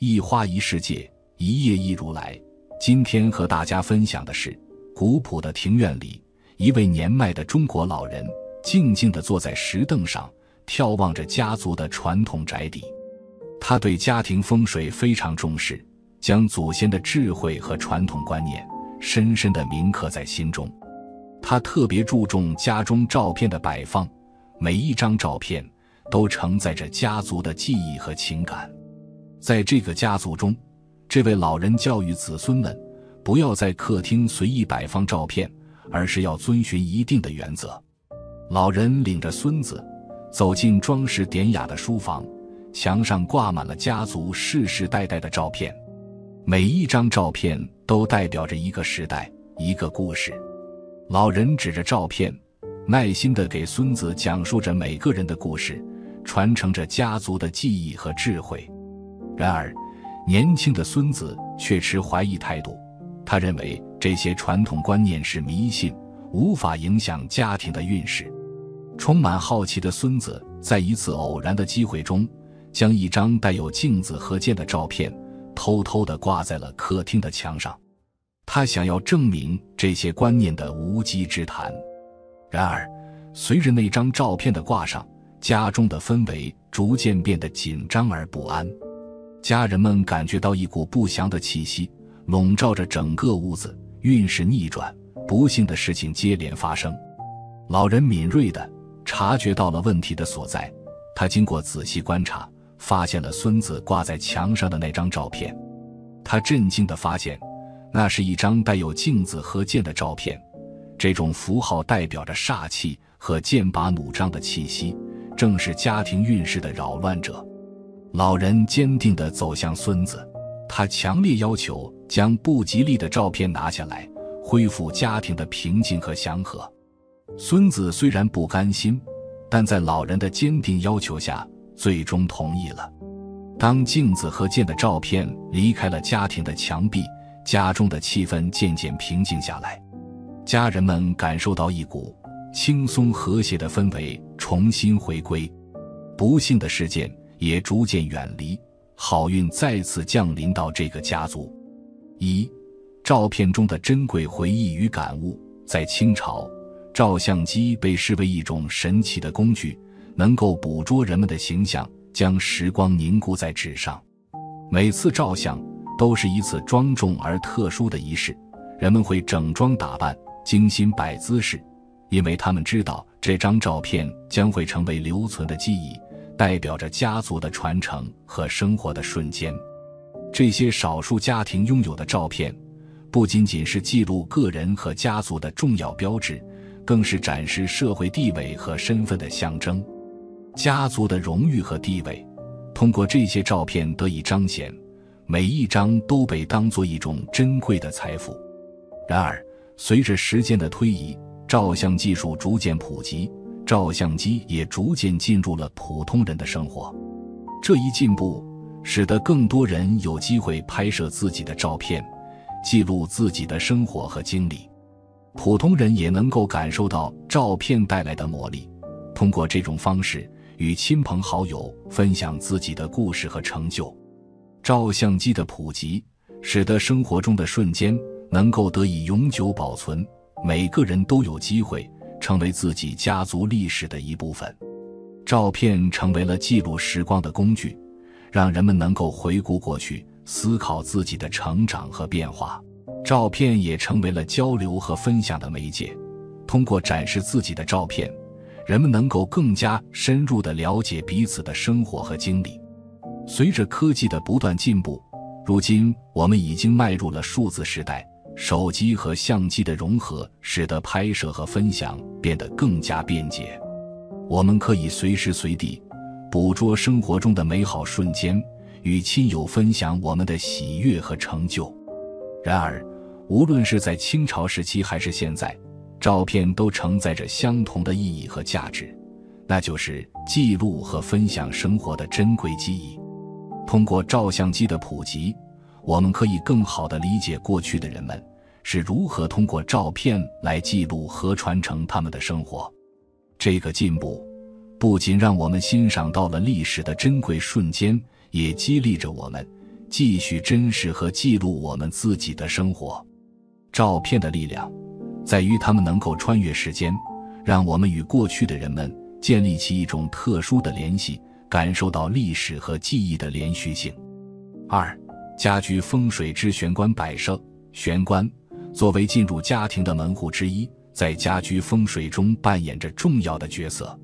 一花一世界，一叶一如来。今天和大家分享的是，古朴的庭院里，一位年迈的中国老人静静地坐在石凳上，眺望着家族的传统宅邸。他对家庭风水非常重视，将祖先的智慧和传统观念深深地铭刻在心中。他特别注重家中照片的摆放，每一张照片都承载着家族的记忆和情感。在这个家族中，这位老人教育子孙们不要在客厅随意摆放照片，而是要遵循一定的原则。老人领着孙子走进装饰典雅的书房，墙上挂满了家族世世代代的照片，每一张照片都代表着一个时代，一个故事。老人指着照片，耐心地给孙子讲述着每个人的故事，传承着家族的记忆和智慧。然而，年轻的孙子却持怀疑态度，他认为这些传统观念是迷信，无法影响家庭的运势。充满好奇的孙子在一次偶然的机会中，将一张带有镜子和剑的照片偷偷地挂在了客厅的墙上。他想要证明这些观念的无稽之谈。然而，随着那张照片的挂上，家中的氛围逐渐变得紧张而不安。家人们感觉到一股不祥的气息笼罩着整个屋子，运势逆转，不幸的事情接连发生。老人敏锐地察觉到了问题的所在，他经过仔细观察，发现了孙子挂在墙上的那张照片。他震惊地发现，那是一张带有镜子和剑的照片，这种符号代表着煞气和剑拔弩张的气息，正是家庭运势的扰乱者。老人坚定地走向孙子，他强烈要求将不吉利的照片拿下来，恢复家庭的平静和祥和。孙子虽然不甘心，但在老人的坚定要求下，最终同意了。当镜子和剑的照片离开了家庭的墙壁，家中的气氛渐渐平静下来。家人们感受到一股轻松和谐的氛围重新回归，不幸的事件也逐渐远离，好运再次降临到这个家族。一、照片中的珍贵回忆与感悟。在清朝，照相机被视为一种神奇的工具，能够捕捉人们的形象，将时光凝固在纸上。每次照相都是一次庄重而特殊的仪式，人们会整装打扮，精心摆姿势，因为他们知道这张照片将会成为留存的记忆，代表着家族的传承和生活的瞬间。这些少数家庭拥有的照片，不仅仅是记录个人和家族的重要标志，更是展示社会地位和身份的象征。家族的荣誉和地位通过这些照片得以彰显，每一张都被当作一种珍贵的财富。然而，随着时间的推移，照相技术逐渐普及，照相机也逐渐进入了普通人的生活。这一进步使得更多人有机会拍摄自己的照片，记录自己的生活和经历。普通人也能够感受到照片带来的魔力，通过这种方式与亲朋好友分享自己的故事和成就。照相机的普及使得生活中的瞬间能够得以永久保存，每个人都有机会成为自己家族历史的一部分。照片成为了记录时光的工具，让人们能够回顾过去，思考自己的成长和变化。照片也成为了交流和分享的媒介，通过展示自己的照片，人们能够更加深入地了解彼此的生活和经历。随着科技的不断进步，如今我们已经迈入了数字时代，手机和相机的融合使得拍摄和分享变得更加便捷。我们可以随时随地捕捉生活中的美好瞬间，与亲友分享我们的喜悦和成就。然而，无论是在清朝时期还是现在，照片都承载着相同的意义和价值，那就是记录和分享生活的珍贵记忆。通过照相机的普及，我们可以更好地理解过去的人们是如何通过照片来记录和传承他们的生活。这个进步不仅让我们欣赏到了历史的珍贵瞬间，也激励着我们继续真实和记录我们自己的生活。照片的力量在于它们能够穿越时间，让我们与过去的人们建立起一种特殊的联系，感受到历史和记忆的连续性。二、家居风水之玄关摆设。玄关作为进入家庭的门户之一，在家居风水中扮演着重要的角色。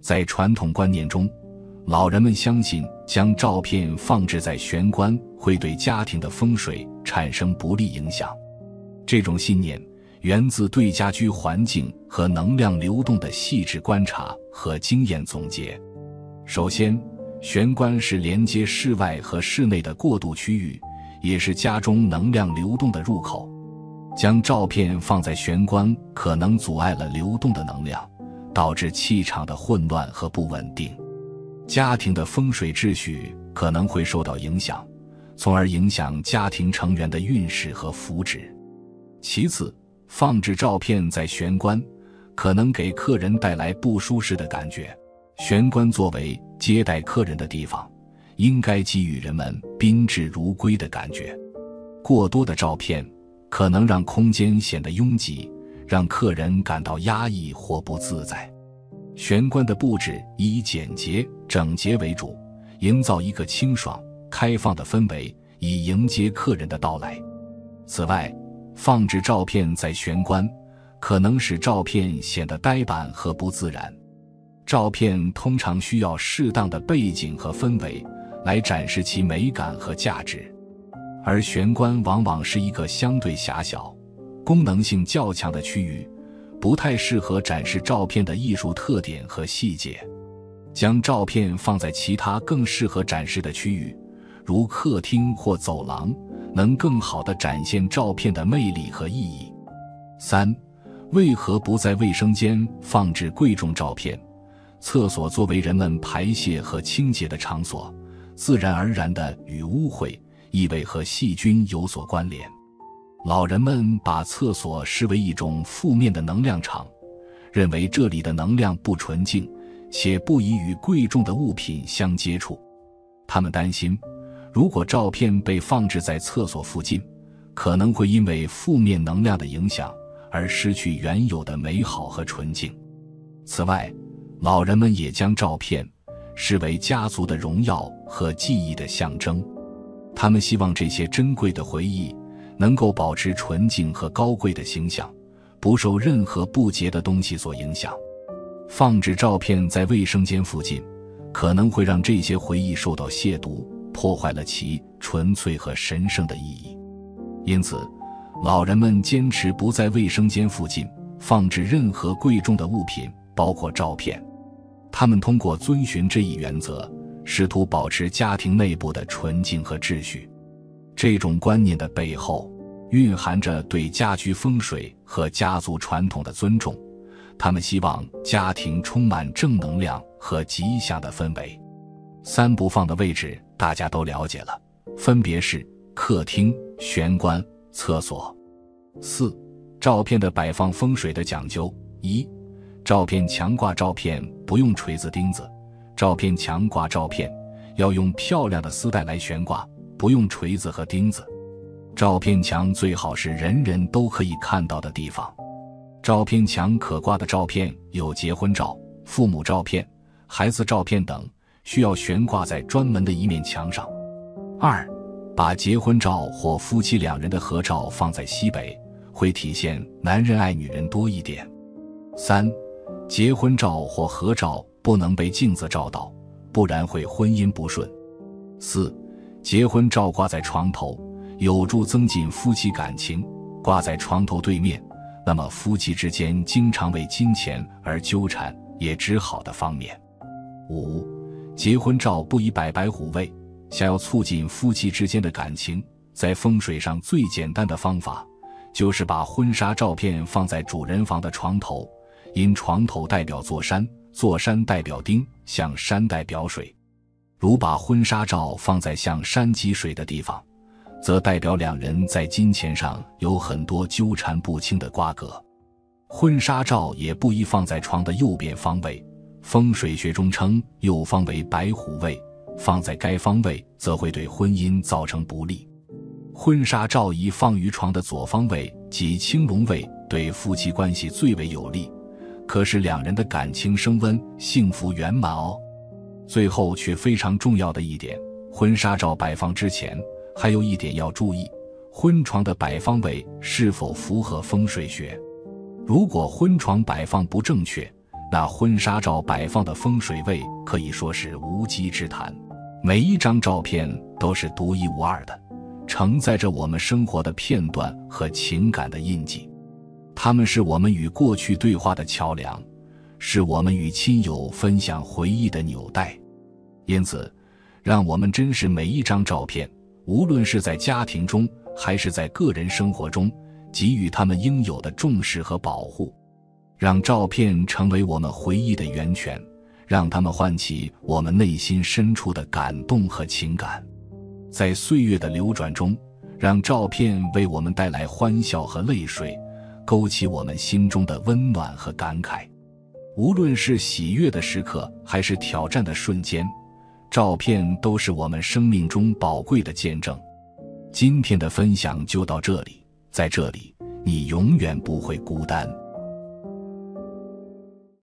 在传统观念中，老人们相信将照片放置在玄关会对家庭的风水产生不利影响。这种信念源自对家居环境和能量流动的细致观察和经验总结。首先，玄关是连接室外和室内的过渡区域，也是家中能量流动的入口。将照片放在玄关可能阻碍了流动的能量，导致气场的混乱和不稳定。家庭的风水秩序可能会受到影响，从而影响家庭成员的运势和福祉。其次，放置照片在玄关可能给客人带来不舒适的感觉。玄关作为接待客人的地方，应该给予人们宾至如归的感觉。过多的照片可能让空间显得拥挤，让客人感到压抑或不自在。玄关的布置以简洁、整洁为主，营造一个清爽、开放的氛围，以迎接客人的到来。此外，放置照片在玄关可能使照片显得呆板和不自然。照片通常需要适当的背景和氛围来展示其美感和价值，而玄关往往是一个相对狭小、功能性较强的区域，不太适合展示照片的艺术特点和细节。将照片放在其他更适合展示的区域，如客厅或走廊，能更好地展现照片的魅力和意义。三、为何不在卫生间放置贵重照片？厕所作为人们排泄和清洁的场所，自然而然地与污秽、异味和细菌有所关联。老人们把厕所视为一种负面的能量场，认为这里的能量不纯净，且不宜与贵重的物品相接触。他们担心，如果照片被放置在厕所附近，可能会因为负面能量的影响而失去原有的美好和纯净。此外，老人们也将照片视为家族的荣耀和记忆的象征，他们希望这些珍贵的回忆能够保持纯净和高贵的形象，不受任何不洁的东西所影响。放置照片在卫生间附近，可能会让这些回忆受到亵渎，破坏了其纯粹和神圣的意义。因此，老人们坚持不在卫生间附近放置任何贵重的物品，包括照片。他们通过遵循这一原则，试图保持家庭内部的纯净和秩序。这种观念的背后蕴含着对家居风水和家族传统的尊重，他们希望家庭充满正能量和吉祥的氛围。三、不放的位置大家都了解了，分别是客厅、玄关、厕所。四、照片的摆放风水的讲究。一、照片墙挂照片不用锤子钉子，照片墙挂照片要用漂亮的丝带来悬挂，不用锤子和钉子。照片墙最好是人人都可以看到的地方。照片墙可挂的照片有结婚照、父母照片、孩子照片等，需要悬挂在专门的一面墙上。二、把结婚照或夫妻两人的合照放在西北，会体现男人爱女人多一点。三、结婚照或合照不能被镜子照到，不然会婚姻不顺。四、结婚照挂在床头，有助增进夫妻感情。挂在床头对面，那么夫妻之间经常为金钱而纠缠，也只好的方面。五、结婚照不宜摆摆虎位，想要促进夫妻之间的感情，在风水上最简单的方法就是把婚纱照片放在主人房的床头，因床头代表坐山，坐山代表丁，向山代表水。如把婚纱照放在向山积水的地方，则代表两人在金钱上有很多纠缠不清的瓜葛。婚纱照也不宜放在床的右边方位，风水学中称右方为白虎位，放在该方位则会对婚姻造成不利。婚纱照宜放于床的左方位及青龙位，对夫妻关系最为有利，可使两人的感情升温，幸福圆满哦。最后却非常重要的一点，婚纱照摆放之前，还有一点要注意，婚床的摆放位是否符合风水学。如果婚床摆放不正确，那婚纱照摆放的风水位可以说是无稽之谈。每一张照片都是独一无二的，承载着我们生活的片段和情感的印记，它们是我们与过去对话的桥梁，是我们与亲友分享回忆的纽带。因此，让我们珍视每一张照片，无论是在家庭中还是在个人生活中，给予他们应有的重视和保护，让照片成为我们回忆的源泉，让它们唤起我们内心深处的感动和情感。在岁月的流转中，让照片为我们带来欢笑和泪水，勾起我们心中的温暖和感慨。无论是喜悦的时刻，还是挑战的瞬间，照片都是我们生命中宝贵的见证。今天的分享就到这里，在这里，你永远不会孤单。